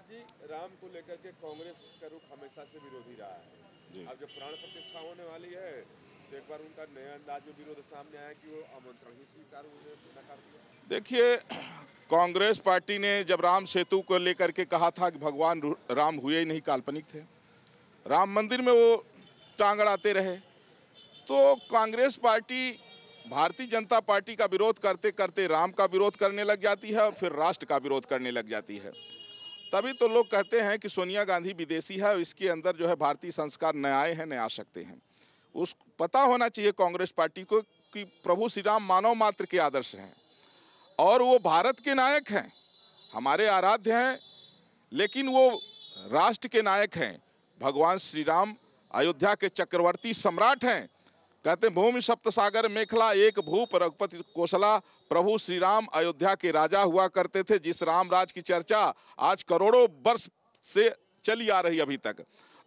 प्रसाद जी, राम को लेकर के कांग्रेस का रुख हमेशा से विरोधी रहा है। अब जब प्राण प्रतिष्ठा होने वाली है तो एक बार उनका नया अंदाज में विरोध सामने आया कि वो आमंत्रण ही स्वीकार किया। देखिए, कांग्रेस पार्टी ने जब राम सेतु को लेकर के कहा था कि भगवान राम हुए ही नहीं, काल्पनिक थे, राम मंदिर में वो टांग अड़ाते रहे, तो कांग्रेस पार्टी भारतीय जनता पार्टी का विरोध करते करते राम का विरोध करने लग जाती है और फिर राष्ट्र का विरोध करने लग जाती है। तभी तो लोग कहते हैं कि सोनिया गांधी विदेशी है और इसके अंदर जो है भारतीय संस्कार न आए हैं न आ सकते हैं। उस पता होना चाहिए कांग्रेस पार्टी को कि प्रभु श्री राम मानव मात्र के आदर्श हैं और वो भारत के नायक हैं, हमारे आराध्य हैं, लेकिन वो राष्ट्र के नायक हैं। भगवान श्री राम अयोध्या के चक्रवर्ती सम्राट हैं। कहते हैं भूमि सप्त सागर मेखला एक भूप रघुपति कोसला, प्रभु श्री राम अयोध्या के राजा हुआ करते थे, जिस राम राज की चर्चा आज करोड़ों वर्ष से चली आ रही अभी तक,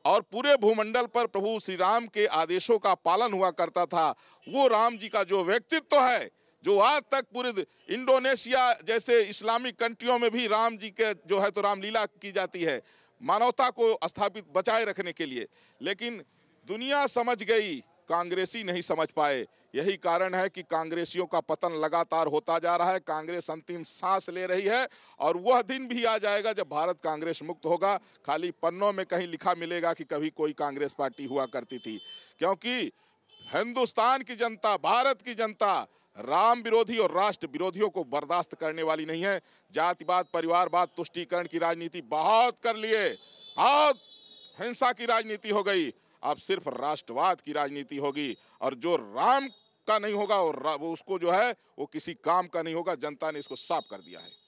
और पूरे भूमंडल पर प्रभु श्री राम के आदेशों का पालन हुआ करता था। वो राम जी का जो व्यक्तित्व है, जो आज तक पूरे इंडोनेशिया जैसे इस्लामिक कंट्रियों में भी राम जी के जो है तो रामलीला की जाती है मानवता को स्थापित बचाए रखने के लिए, लेकिन दुनिया समझ गई, कांग्रेसी नहीं समझ पाए। यही कारण है कि कांग्रेसियों का पतन लगातार होता जा रहा है। कांग्रेस अंतिम सांस ले रही है और वह दिन भी आ जाएगा जब भारत कांग्रेस मुक्त होगा। खाली पन्नों में कहीं लिखा मिलेगा कि कभी कोई कांग्रेस पार्टी हुआ करती थी, क्योंकि हिंदुस्तान की जनता, भारत की जनता राम विरोधी और राष्ट्र विरोधियों को बर्दाश्त करने वाली नहीं है। जातिवाद, परिवारवाद, तुष्टीकरण की राजनीति बहुत कर लिए, बहुत हिंसा की राजनीति हो गई, अब सिर्फ राष्ट्रवाद की राजनीति होगी। और जो राम का नहीं होगा और उसको जो है वो किसी काम का नहीं होगा। जनता ने इसको साफ कर दिया है।